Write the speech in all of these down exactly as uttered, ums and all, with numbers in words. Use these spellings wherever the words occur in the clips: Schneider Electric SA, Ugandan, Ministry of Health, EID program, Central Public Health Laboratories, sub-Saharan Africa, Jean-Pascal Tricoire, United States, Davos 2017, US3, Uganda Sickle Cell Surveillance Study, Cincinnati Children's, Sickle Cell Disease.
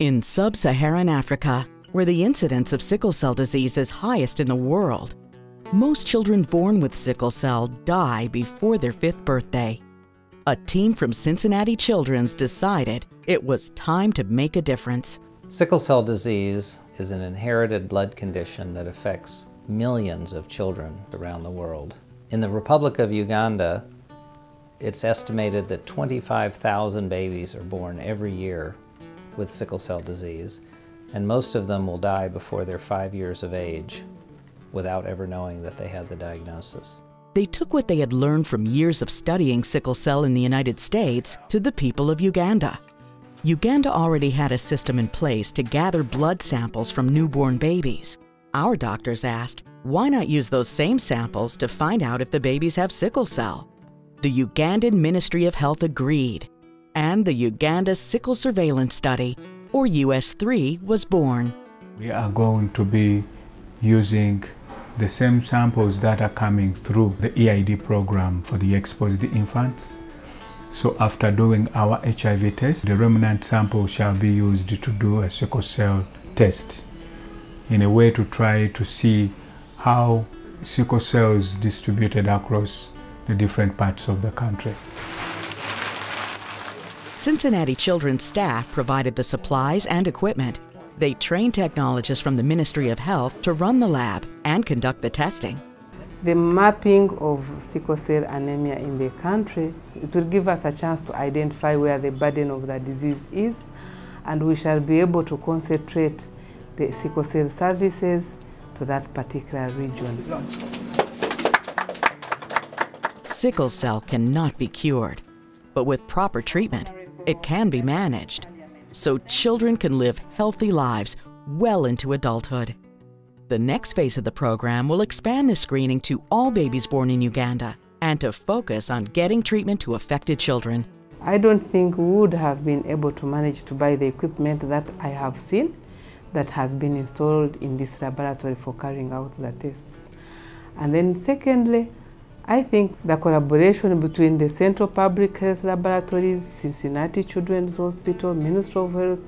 In sub-Saharan Africa, where the incidence of sickle cell disease is highest in the world, most children born with sickle cell die before their fifth birthday. A team from Cincinnati Children's decided it was time to make a difference. Sickle cell disease is an inherited blood condition that affects millions of children around the world. In the Republic of Uganda, it's estimated that twenty-five thousand babies are born every year with sickle cell disease, and most of them will die before they're five years of age without ever knowing that they had the diagnosis. They took what they had learned from years of studying sickle cell in the United States to the people of Uganda. Uganda already had a system in place to gather blood samples from newborn babies. Our doctors asked, why not use those same samples to find out if the babies have sickle cell? The Ugandan Ministry of Health agreed, and the Uganda Sickle Surveillance Study, or U S three, was born. We are going to be using the same samples that are coming through the E I D program for the exposed infants. So after doing our H I V test, the remnant sample shall be used to do a sickle cell test in a way to try to see how sickle cells distributed across the different parts of the country. Cincinnati Children's staff provided the supplies and equipment. They trained technologists from the Ministry of Health to run the lab and conduct the testing. The mapping of sickle cell anemia in the country, it will give us a chance to identify where the burden of the disease is, and we shall be able to concentrate the sickle cell services to that particular region. Sickle cell cannot be cured, but with proper treatment, it can be managed, so children can live healthy lives well into adulthood. The next phase of the program will expand the screening to all babies born in Uganda and to focus on getting treatment to affected children. I don't think we would have been able to manage to buy the equipment that I have seen that has been installed in this laboratory for carrying out the tests. And then secondly, I think the collaboration between the Central Public Health Laboratories, Cincinnati Children's Hospital, Ministry of Health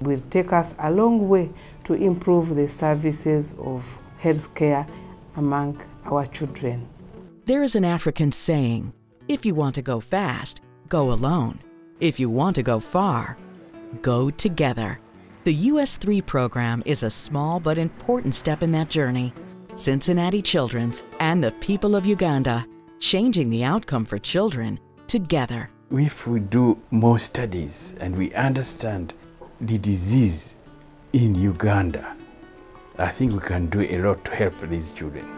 will take us a long way to improve the services of health care among our children. There is an African saying, if you want to go fast, go alone. If you want to go far, go together. The U S three program is a small but important step in that journey. Cincinnati Children's and the people of Uganda, changing the outcome for children together. If we do more studies and we understand the disease in Uganda, I think we can do a lot to help these children.